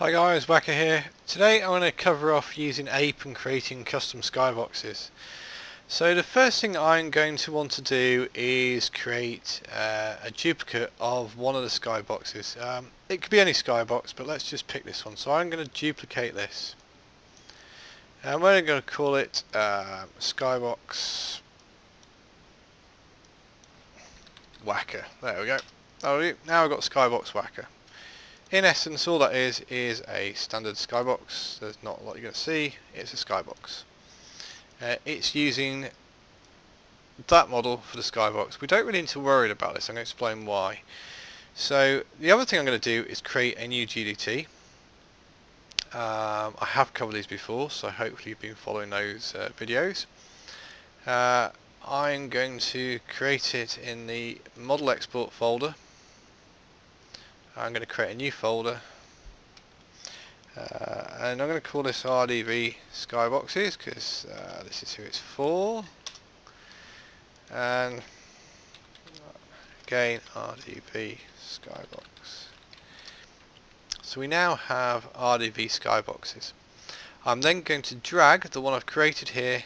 Hi guys, Wacker here. Today I want to cover off using Ape and creating custom skyboxes. So the first thing I'm going to want to do is create a duplicate of one of the skyboxes. It could be any skybox, but let's just pick this one. So I'm going to duplicate this. And we're going to call it skybox Wacker. There we go. Now I've got skybox Wacker. In essence, all that is a standard skybox. There's not a lot you're going to see. It's a skybox. It's using that model for the skybox. We don't really need to worry about this. I'm going to explain why. So the other thing I'm going to do is create a new GDT. I have covered these before, so hopefully you've been following those videos. I'm going to create it in the model export folder. I'm going to create a new folder and I'm going to call this RDV skyboxes because this is who it's for, and again RDV skybox. So we now have RDV skyboxes. I'm then going to drag the one I've created here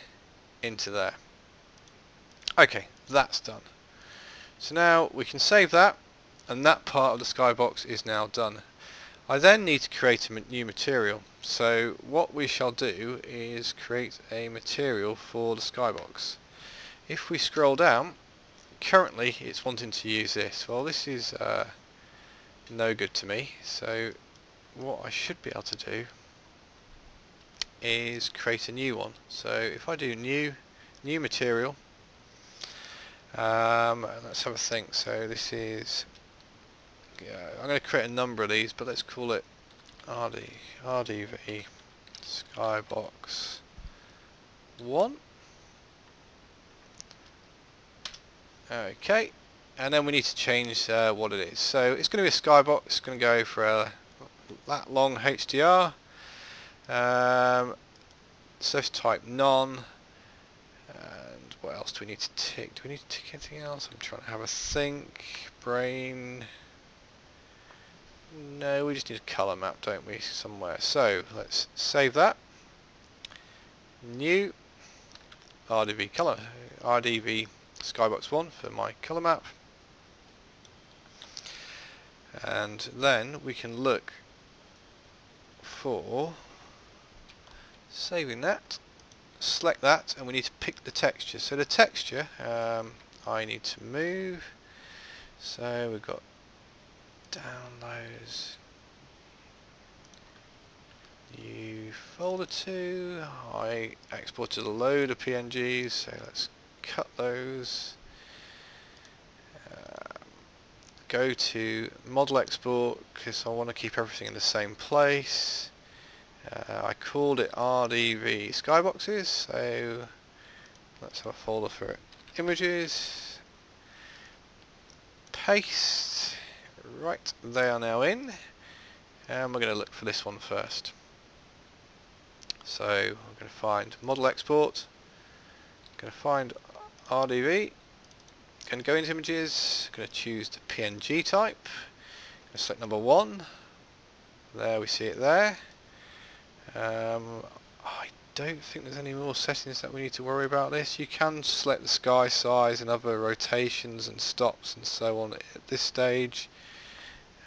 into there. Okay, that's done. So now we can save that. And that part of the skybox is now done. I then need to create a new material. So what we shall do is create a material for the skybox. If we scroll down, currently it's wanting to use this. Well, this is no good to me. So what I should be able to do is create a new one. So if I do new material, let's have a think. So this is, I'm going to create a number of these, but let's call it RDV skybox 1. Okay, and then we need to change what it is. So it's going to be a skybox. It's going to go for that long HDR. So let's type none. And what else do we need to tick? Do we need to tick anything else? I'm trying to have a think. Brain. No, we just need a colour map, don't we, somewhere. So let's save that. New RDV colour, RDV skybox 1 for my colour map. And then we can look for saving that, select that, and we need to pick the texture. So the texture, I need to move. So we've got downloads, new folder 2. I exported a load of PNGs, so let's cut those. Go to model export because I want to keep everything in the same place. I called it RDV skyboxes, so let's have a folder for it. Images, paste. Right, they are now in, and we're going to look for this one first. So I'm going to find model export, I'm going to find RDV, going to go into images, going to choose the PNG type, going to select number 1. There, we see it there. I don't think there's any more settings that we need to worry about this. You can select the sky size and other rotations and stops and so on at this stage.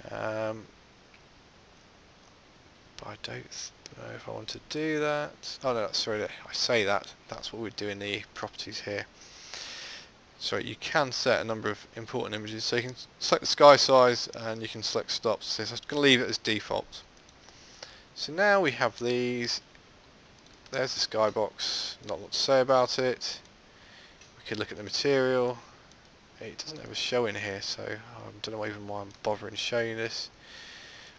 But I don't know if I want to do that. Oh no, sorry, I say that. That's what we do in the properties here. So you can set a number of important images. So you can select the sky size and you can select stops. So I'm just going to leave it as default. So now we have these. There's the skybox. Not a lot to say about it. We could look at the material. It doesn't have a show in here, so I don't know even why I'm bothering showing this.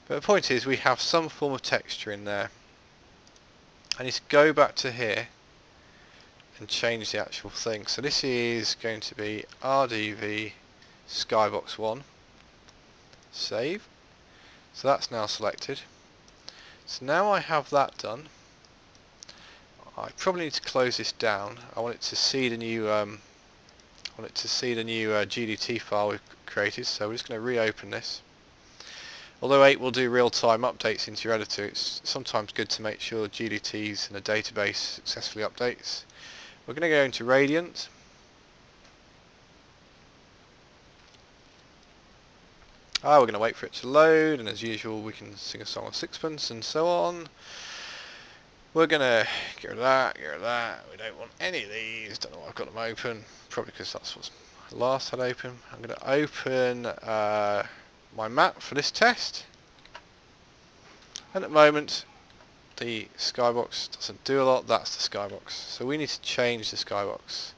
But the point is, we have some form of texture in there. I need to go back to here and change the actual thing. So this is going to be RDV skybox 1. Save. So that's now selected. So now I have that done. I probably need to close this down. I want it to see the new GDT file we've created, so we're just going to reopen this. Although Ape will do real-time updates into your editor, it's sometimes good to make sure GDTs in a database successfully updates. We're going to go into Radiant. We're going to wait for it to load, and as usual we can sing a song of sixpence and so on. We're going to get rid of that, get rid of that. We don't want any of these. Don't know why I've got them open. Probably because that's what's last had open. I'm going to open my map for this test, and at the moment the skybox doesn't do a lot. That's the skybox, so we need to change the skybox.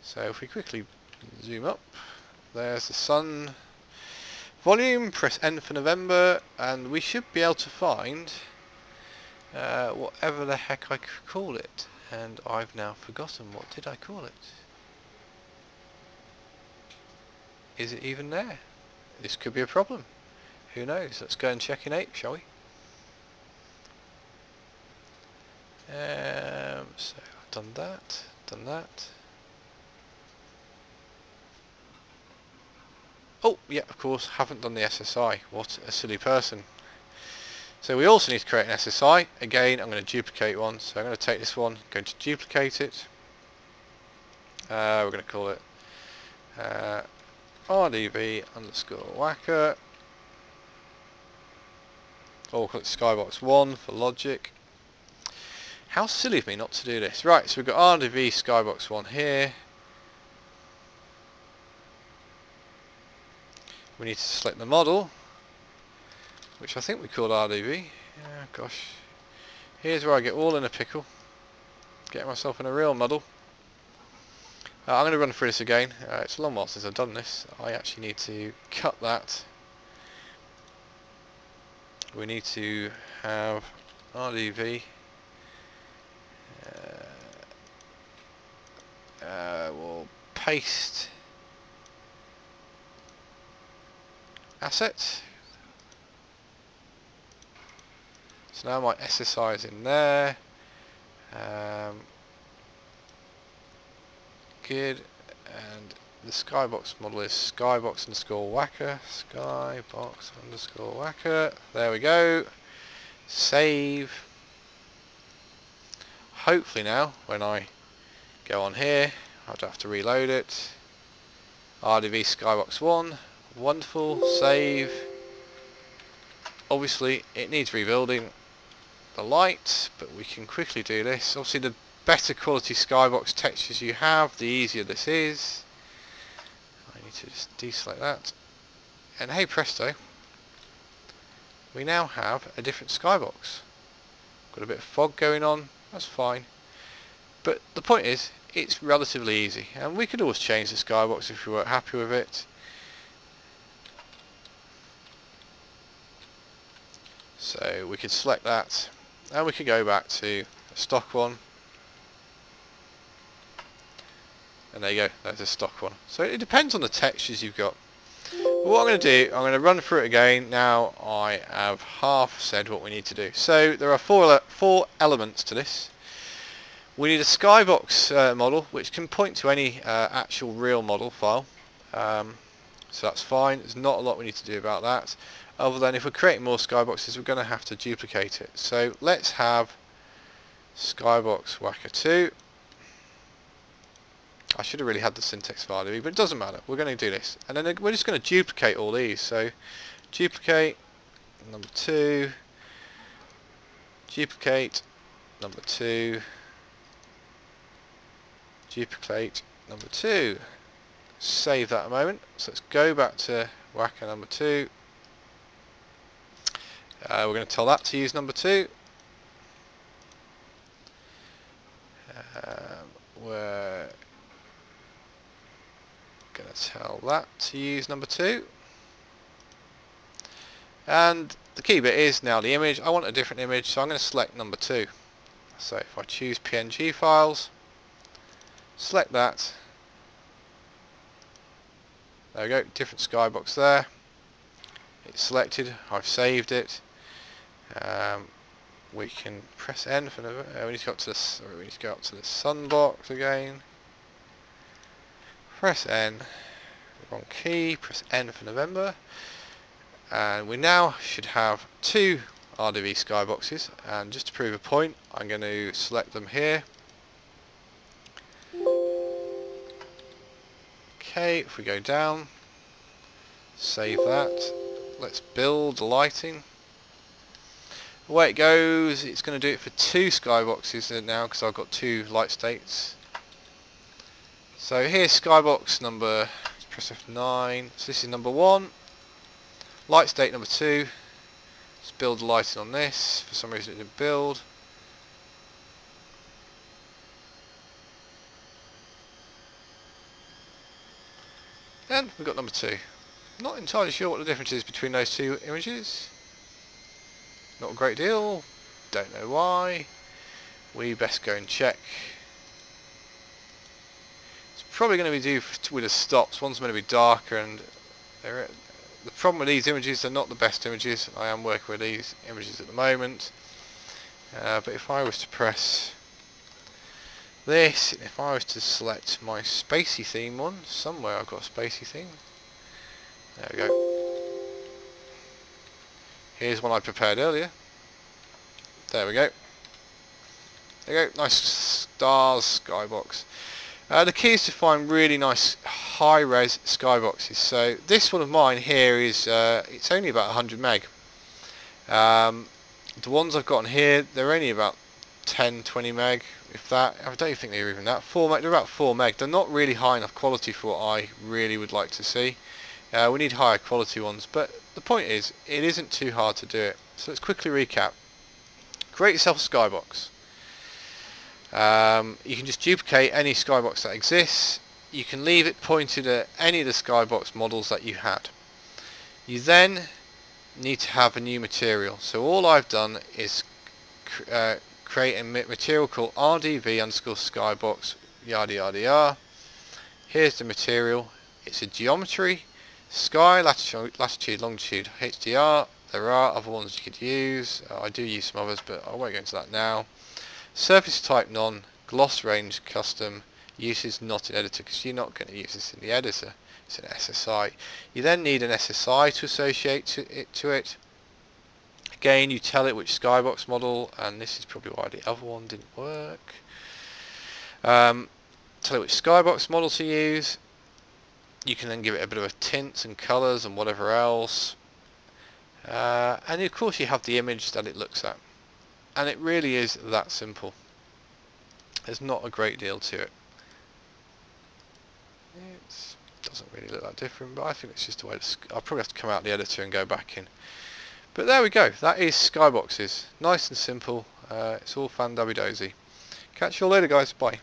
So if we quickly zoom up, there's the sun volume, press N for November, and we should be able to find whatever the heck I could call it, and I've now forgotten. What did I call it? Is it even there? This could be a problem. Who knows? Let's go and check in Ape, shall we? So I've done that, done that. Oh yeah, of course, haven't done the SSI. What a silly person. So we also need to create an SSI. Again, I'm going to duplicate one. So I'm going to take this one, going to duplicate it. We're going to call it RDV underscore Wacker, or click skybox 1 for logic. How silly of me not to do this. Right, so we've got RDV skybox 1 here. We need to select the model, which I think we called RDV. Oh, gosh, here's where I get all in a pickle. Get myself in a real muddle. I'm going to run through this again. It's a long while since I've done this. I actually need to cut that. We need to have RDV. We'll paste asset. So now my SSI is in there. And the skybox model is skybox underscore Wacker, skybox underscore Wacker. There we go. Save. Hopefully now when I go on here I don't have to reload it. RDV skybox 1. Wonderful. Save. Obviously it needs rebuilding the light, but we can quickly do this. Obviously the better quality skybox textures you have, the easier this is. I need to just deselect that, and hey presto, we now have a different skybox. Got a bit of fog going on, that's fine, but the point is it's relatively easy, and we could always change the skybox if we weren't happy with it. So we could select that, and we could go back to a stock one. And there you go, that's a stock one. So it depends on the textures you've got. But what I'm going to do, I'm going to run through it again. Now I have half said what we need to do. So there are four elements to this. We need a skybox model, which can point to any actual real model file. So that's fine. There's not a lot we need to do about that. Other than if we're creating more skyboxes, we're going to have to duplicate it. So let's have skybox Wacker 2. I should have really had the syntax for RDV, but it doesn't matter. We're going to do this, and then we're just going to duplicate all these. So duplicate number 2, duplicate number 2, duplicate number 2. Save that a moment. So let's go back to Wacker number 2. We're going to tell that to use number 2. We're going to tell that to use number 2, and the key bit is now the image. I want a different image, so I'm going to select number 2. So if I choose PNG files, select that, there we go, different skybox there, it's selected, I've saved it. We can press N for the, we need to go up to this, we need to go up to the sunbox again. Press N, wrong key, press N for November, And we now should have two RDV skyboxes, and just to prove a point I'm going to select them here. Okay, if we go down, save that, let's build lighting. Away it goes. It's going to do it for two skyboxes now because I've got two light states. So here's skybox number, press F9, so this is number one, light state number two. Let's build lighting on this. For some reason it didn't build. Then we've got number two. Not entirely sure what the difference is between those two images. Not a great deal. Don't know why. We best go and check. It's probably going to be due with the stops. One's going to be darker, and the problem with these images, they're not the best images. I am working with these images at the moment. But if I was to press this, and if I was to select my spacey theme one, somewhere I've got a spacey theme. There we go. Here's one I prepared earlier. There we go. There we go. Nice stars skybox. The key is to find really nice high-res skyboxes. So this one of mine here is it's only about 100 meg. The ones I've got on here, they're only about 10, 20 meg, if that. I don't think they're even that. 4 meg. They're about 4 meg. They're not really high enough quality for what I really would like to see. We need higher quality ones, but the point is, it isn't too hard to do it. So let's quickly recap. Create yourself a skybox. You can just duplicate any skybox that exists. You can leave it pointed at any of the skybox models that you had. You then need to have a new material. So all I've done is create a material called RDV_skybox, yada yada yada. Here's the material. It's a geometry, sky, latitude, longitude, HDR. There are other ones you could use. I do use some others, but I won't go into that now. Surface type none, gloss range custom, uses not in editor, because you're not going to use this in the editor. It's an SSI. You then need an SSI to associate to it. Again, you tell it which skybox model, and this is probably why the other one didn't work. Tell it which skybox model to use. You can then give it a bit of a tints and colours and whatever else. And of course you have the image that it looks at. And it really is that simple. There's not a great deal to it. It doesn't really look that different, but I think it's just the way I'll probably have to come out the editor and go back in. But there we go. That is skyboxes. Nice and simple. It's all fan-dabby-dozy. Catch you all later, guys. Bye.